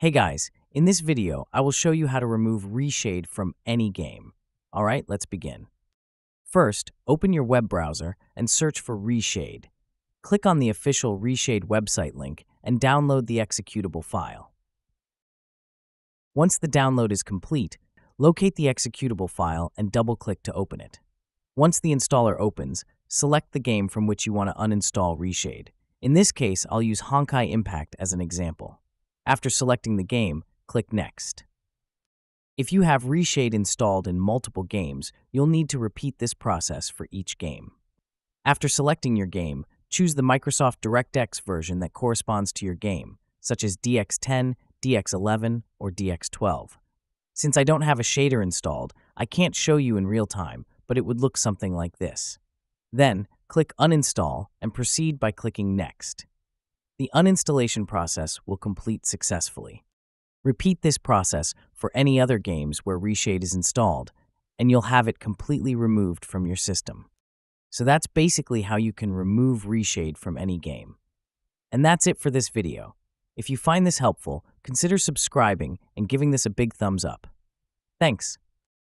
Hey guys, in this video, I will show you how to remove ReShade from any game. All right, let's begin. First, open your web browser and search for ReShade. Click on the official ReShade website link and download the executable file. Once the download is complete, locate the executable file and double-click to open it. Once the installer opens, select the game from which you want to uninstall ReShade. In this case, I'll use Honkai Impact as an example. After selecting the game, click Next. If you have ReShade installed in multiple games, you'll need to repeat this process for each game. After selecting your game, choose the Microsoft DirectX version that corresponds to your game, such as DX10, DX11, or DX12. Since I don't have a shader installed, I can't show you in real time, but it would look something like this. Then, click Uninstall and proceed by clicking Next. The uninstallation process will complete successfully. Repeat this process for any other games where ReShade is installed, and you'll have it completely removed from your system. So that's basically how you can remove ReShade from any game. And that's it for this video. If you find this helpful, consider subscribing and giving this a big thumbs up. Thanks.